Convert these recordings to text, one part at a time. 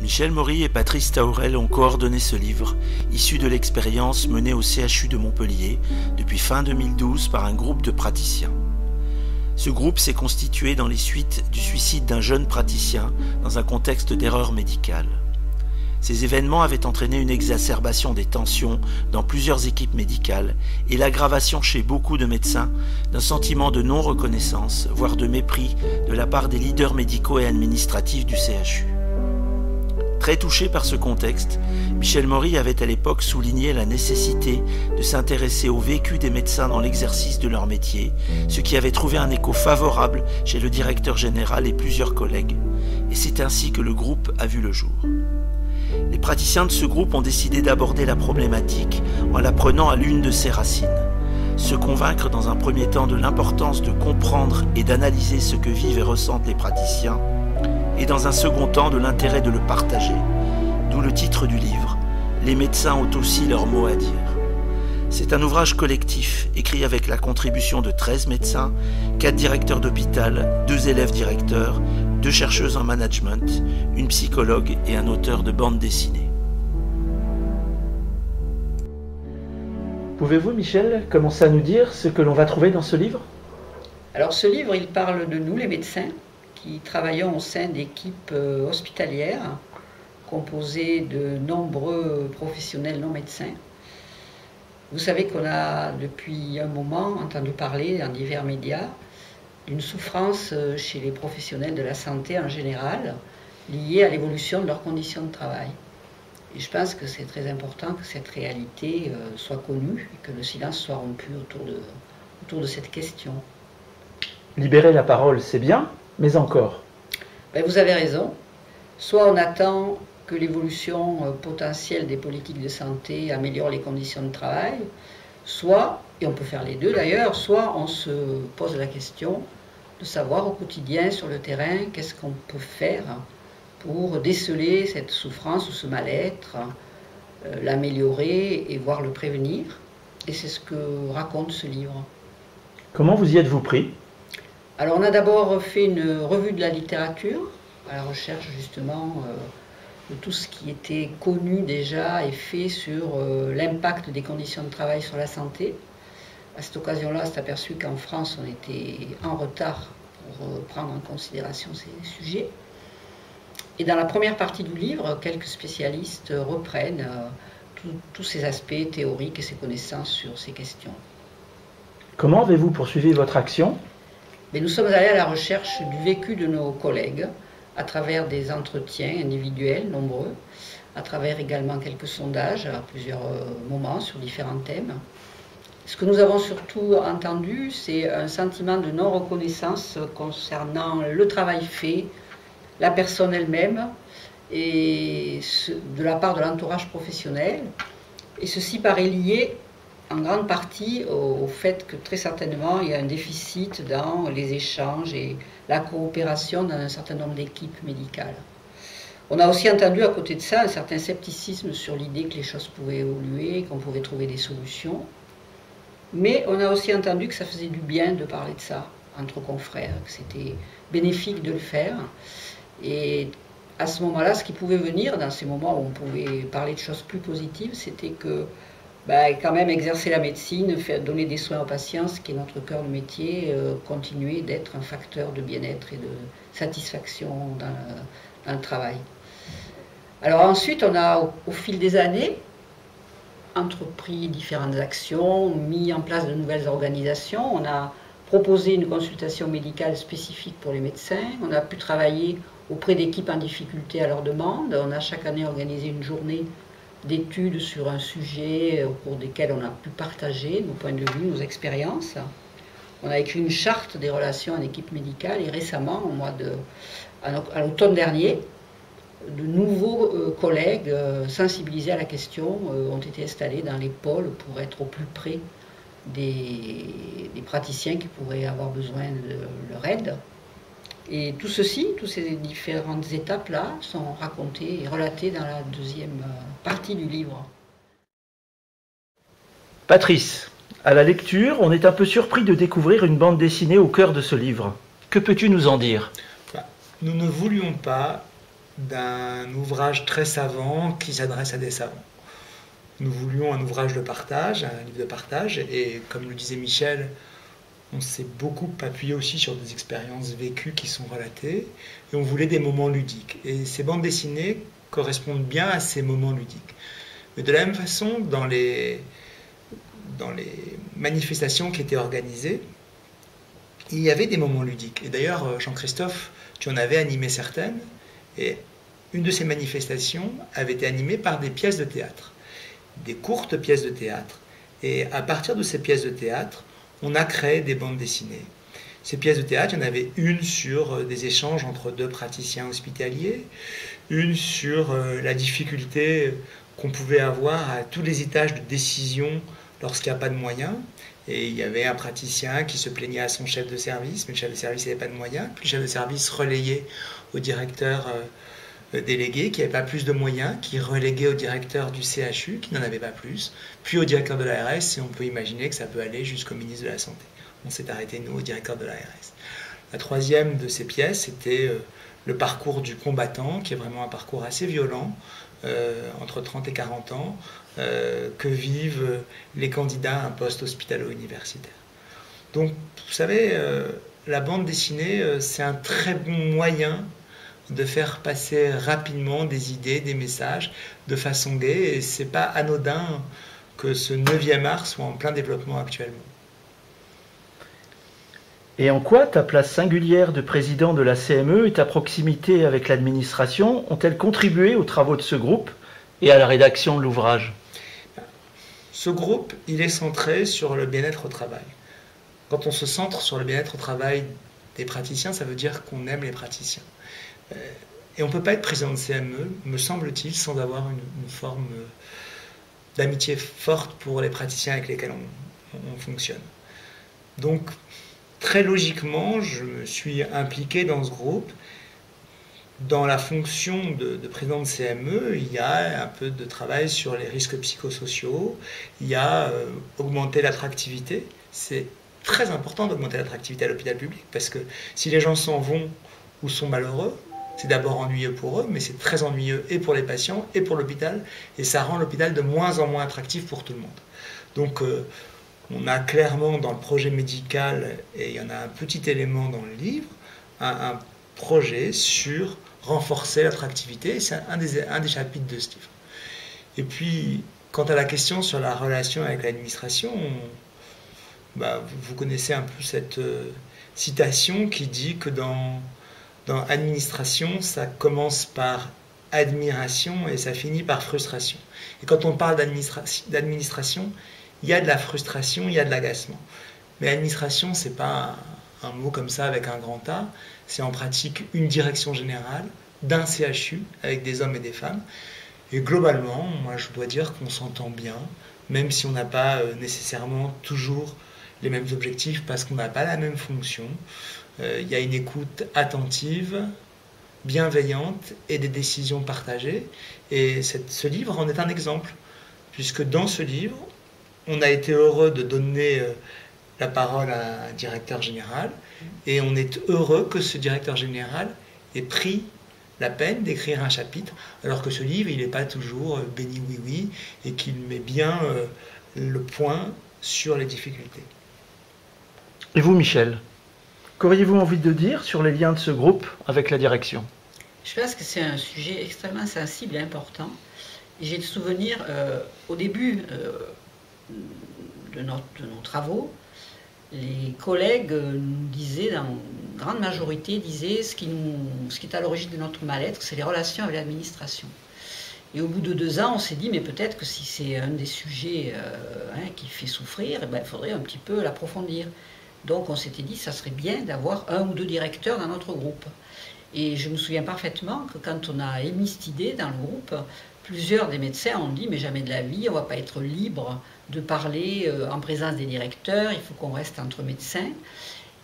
Michèle Maury et Patrice Taourel ont coordonné ce livre, issu de l'expérience menée au CHU de Montpellier depuis fin 2012 par un groupe de praticiens. Ce groupe s'est constitué dans les suites du suicide d'un jeune praticien dans un contexte d'erreur médicale. Ces événements avaient entraîné une exacerbation des tensions dans plusieurs équipes médicales et l'aggravation chez beaucoup de médecins d'un sentiment de non-reconnaissance, voire de mépris de la part des leaders médicaux et administratifs du CHU. Très touché par ce contexte, Michèle Maury avait à l'époque souligné la nécessité de s'intéresser au vécu des médecins dans l'exercice de leur métier, ce qui avait trouvé un écho favorable chez le directeur général et plusieurs collègues, et c'est ainsi que le groupe a vu le jour. Les praticiens de ce groupe ont décidé d'aborder la problématique en la prenant à l'une de ses racines. Se convaincre dans un premier temps de l'importance de comprendre et d'analyser ce que vivent et ressentent les praticiens, et dans un second temps de l'intérêt de le partager, d'où le titre du livre « Les médecins ont aussi leur mot à dire ». C'est un ouvrage collectif, écrit avec la contribution de 13 médecins, 4 directeurs d'hôpital, 2 élèves directeurs, 2 chercheuses en management, une psychologue et un auteur de bande dessinée. Pouvez-vous, Michèle, commencer à nous dire ce que l'on va trouver dans ce livre? Alors ce livre, il parle de nous, les médecins, qui travaillons au sein d'équipes hospitalières composées de nombreux professionnels non médecins. Vous savez qu'on a depuis un moment entendu parler dans divers médias d'une souffrance chez les professionnels de la santé en général liée à l'évolution de leurs conditions de travail. Et je pense que c'est très important que cette réalité soit connue et que le silence soit rompu autour de cette question. Libérer la parole, c'est bien. Mais encore? Vous avez raison. Soit on attend que l'évolution potentielle des politiques de santé améliore les conditions de travail, soit, et on peut faire les deux d'ailleurs, soit on se pose la question de savoir au quotidien, sur le terrain, qu'est-ce qu'on peut faire pour déceler cette souffrance ou ce mal-être, l'améliorer et voire le prévenir. Et c'est ce que raconte ce livre. Comment vous y êtes-vous pris ? Alors on a d'abord fait une revue de la littérature, à la recherche justement de tout ce qui était connu déjà et fait sur l'impact des conditions de travail sur la santé. À cette occasion-là, on s'est aperçu qu'en France, on était en retard pour prendre en considération ces sujets. Et dans la première partie du livre, quelques spécialistes reprennent tous ces aspects théoriques et ces connaissances sur ces questions. Comment avez-vous poursuivi votre action ? Mais nous sommes allés à la recherche du vécu de nos collègues à travers des entretiens individuels, nombreux, à travers également quelques sondages à plusieurs moments sur différents thèmes. Ce que nous avons surtout entendu, c'est un sentiment de non-reconnaissance concernant le travail fait, la personne elle-même, et de la part de l'entourage professionnel. Et ceci paraît lié en grande partie au fait que très certainement il y a un déficit dans les échanges et la coopération dans un certain nombre d'équipes médicales. On a aussi entendu à côté de ça un certain scepticisme sur l'idée que les choses pouvaient évoluer, qu'on pouvait trouver des solutions. Mais on a aussi entendu que ça faisait du bien de parler de ça entre confrères, que c'était bénéfique de le faire. Et à ce moment-là, ce qui pouvait venir, dans ces moments où on pouvait parler de choses plus positives, c'était que quand même exercer la médecine, donner des soins aux patients, ce qui est notre cœur de métier, continuer d'être un facteur de bien-être et de satisfaction dans le travail. Alors ensuite, on a au fil des années entrepris différentes actions, mis en place de nouvelles organisations, on a proposé une consultation médicale spécifique pour les médecins, on a pu travailler auprès d'équipes en difficulté à leur demande, on a chaque année organisé une journée d'études sur un sujet au cours desquels on a pu partager nos points de vue, nos expériences. On a écrit une charte des relations en équipe médicale et récemment, à l'automne dernier, de nouveaux collègues sensibilisés à la question ont été installés dans les pôles pour être au plus près des praticiens qui pourraient avoir besoin de leur aide. Et tout ceci, toutes ces différentes étapes-là sont racontées et relatées dans la deuxième partie du livre. Patrice, à la lecture, on est un peu surpris de découvrir une bande dessinée au cœur de ce livre. Que peux-tu nous en dire ? Nous ne voulions pas d'un ouvrage très savant qui s'adresse à des savants. Nous voulions un ouvrage de partage, un livre de partage, et comme le disait Michel, on s'est beaucoup appuyé aussi sur des expériences vécues qui sont relatées, et on voulait des moments ludiques. Et ces bandes dessinées correspondent bien à ces moments ludiques. Mais de la même façon, dans les manifestations qui étaient organisées, il y avait des moments ludiques. Et d'ailleurs, Jean-Christophe, tu en avais animé certaines, et une de ces manifestations avait été animée par des pièces de théâtre, des courtes pièces de théâtre. Et à partir de ces pièces de théâtre, on a créé des bandes dessinées. Ces pièces de théâtre, il y en avait une sur des échanges entre deux praticiens hospitaliers, une sur la difficulté qu'on pouvait avoir à tous les étages de décision lorsqu'il n'y a pas de moyens. Et il y avait un praticien qui se plaignait à son chef de service, mais le chef de service n'avait pas de moyens. Puis le chef de service relayait au directeur délégué qui n'avait pas plus de moyens, qui reléguait au directeur du CHU qui n'en avait pas plus, puis au directeur de l'ARS, et on peut imaginer que ça peut aller jusqu'au ministre de la Santé. On s'est arrêté, nous, au directeur de l'ARS. La troisième de ces pièces, c'était le parcours du combattant, qui est vraiment un parcours assez violent, entre 30 et 40 ans, que vivent les candidats à un poste hospitalo-universitaire. Donc, vous savez, la bande dessinée, c'est un très bon moyen de faire passer rapidement des idées, des messages, de façon gaie, et c'est pas anodin que ce 9e art soit en plein développement actuellement. Et en quoi ta place singulière de président de la CME et ta proximité avec l'administration ont-elles contribué aux travaux de ce groupe et à la rédaction de l'ouvrage? Ce groupe, il est centré sur le bien-être au travail. Quand on se centre sur le bien-être au travail des praticiens, ça veut dire qu'on aime les praticiens. Et on ne peut pas être président de CME, me semble-t-il, sans avoir une forme d'amitié forte pour les praticiens avec lesquels on fonctionne. Donc, très logiquement, je me suis impliqué dans ce groupe. Dans la fonction de président de CME, il y a un peu de travail sur les risques psychosociaux, il y a augmenter l'attractivité. C'est très important d'augmenter l'attractivité à l'hôpital public, parce que si les gens s'en vont ou sont malheureux, c'est d'abord ennuyeux pour eux, mais c'est très ennuyeux et pour les patients et pour l'hôpital, et ça rend l'hôpital de moins en moins attractif pour tout le monde. Donc on a clairement dans le projet médical, et il y en a un petit élément dans le livre, un projet sur renforcer l'attractivité, c'est un des chapitres de ce livre. Et puis, quant à la question sur la relation avec l'administration, vous connaissez un peu cette citation qui dit que dans administration, ça commence par admiration et ça finit par frustration. Et quand on parle d'administration, il y a de la frustration, il y a de l'agacement. Mais administration, c'est pas un mot comme ça avec un grand A, c'est en pratique une direction générale d'un CHU avec des hommes et des femmes. Et globalement, moi je dois dire qu'on s'entend bien, même si on n'a pas nécessairement toujours les mêmes objectifs parce qu'on n'a pas la même fonction. Il y a une écoute attentive, bienveillante et des décisions partagées. Et ce livre en est un exemple, puisque dans ce livre, on a été heureux de donner la parole à un directeur général et on est heureux que ce directeur général ait pris la peine d'écrire un chapitre, alors que ce livre, il n'est pas toujours béni oui-oui et qu'il met bien le point sur les difficultés. Et vous, Michel, qu'auriez-vous envie de dire sur les liens de ce groupe avec la direction? Je pense que c'est un sujet extrêmement sensible et important. J'ai le souvenir, au début de nos travaux, les collègues nous disaient, dans une grande majorité, disaient ce qui est à l'origine de notre mal-être, c'est les relations avec l'administration. Et au bout de 2 ans, on s'est dit, mais peut-être que si c'est un des sujets qui fait souffrir, il faudrait un petit peu l'approfondir. Donc on s'était dit, ça serait bien d'avoir 1 ou 2 directeurs dans notre groupe. Et je me souviens parfaitement que quand on a émis cette idée dans le groupe, plusieurs des médecins ont dit, mais jamais de la vie, on ne va pas être libre de parler en présence des directeurs, il faut qu'on reste entre médecins.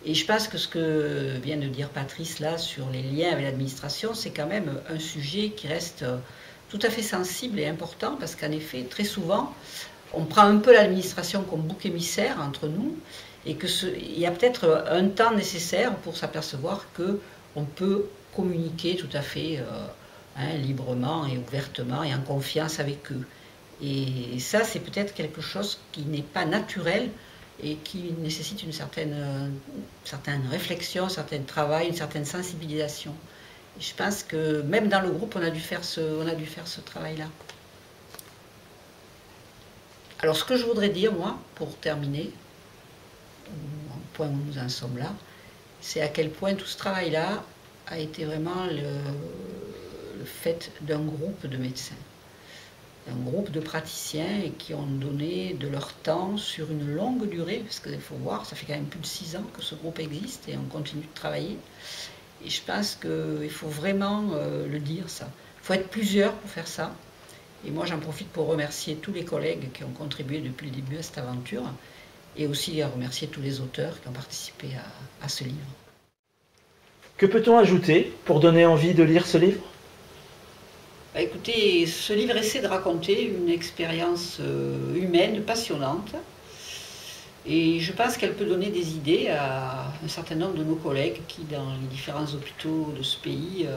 Et je pense que ce que vient de dire Patrice là sur les liens avec l'administration, c'est quand même un sujet qui reste tout à fait sensible et important, parce qu'en effet, très souvent, on prend un peu l'administration comme bouc émissaire entre nous, et qu'il y a peut-être un temps nécessaire pour s'apercevoir qu'on peut communiquer tout à fait hein, librement et ouvertement et en confiance avec eux. Et ça, c'est peut-être quelque chose qui n'est pas naturel et qui nécessite une certaine réflexion, un certain travail, une certaine sensibilisation. Et je pense que même dans le groupe, on a dû faire ce travail-là. Alors ce que je voudrais dire, moi, pour terminer, au point où nous en sommes là, c'est à quel point tout ce travail-là a été vraiment le fait d'un groupe de médecins, d'un groupe de praticiens et qui ont donné de leur temps sur une longue durée, parce qu'il faut voir, ça fait quand même plus de 6 ans que ce groupe existe et on continue de travailler. Et je pense qu'il faut vraiment le dire, ça. Il faut être plusieurs pour faire ça. Et moi, j'en profite pour remercier tous les collègues qui ont contribué depuis le début à cette aventure et aussi à remercier tous les auteurs qui ont participé à ce livre. Que peut-on ajouter pour donner envie de lire ce livre? Bah, écoutez, ce livre essaie de raconter une expérience humaine passionnante et je pense qu'elle peut donner des idées à un certain nombre de nos collègues qui, dans les différents hôpitaux de ce pays,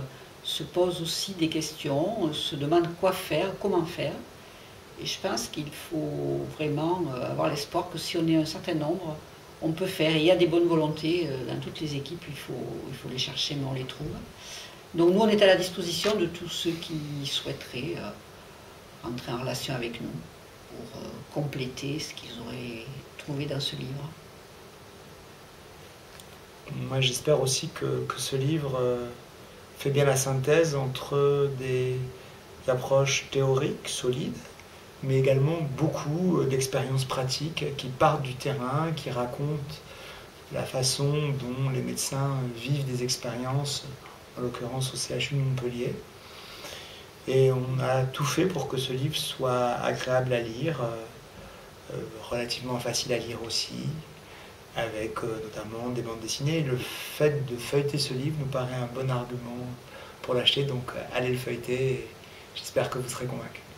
se posent aussi des questions, se demandent quoi faire, comment faire. Et je pense qu'il faut vraiment avoir l'espoir que si on est un certain nombre, on peut faire. Et il y a des bonnes volontés dans toutes les équipes, il faut les chercher, mais on les trouve. Donc nous, on est à la disposition de tous ceux qui souhaiteraient entrer en relation avec nous pour compléter ce qu'ils auraient trouvé dans ce livre. Moi, j'espère aussi que ce livre fait bien la synthèse entre des approches théoriques solides, mais également beaucoup d'expériences pratiques qui partent du terrain, qui racontent la façon dont les médecins vivent des expériences, en l'occurrence au CHU de Montpellier. Et on a tout fait pour que ce livre soit agréable à lire, relativement facile à lire aussi, avec notamment des bandes dessinées. Le fait de feuilleter ce livre nous paraît un bon argument pour l'acheter, donc allez le feuilleter et j'espère que vous serez convaincus.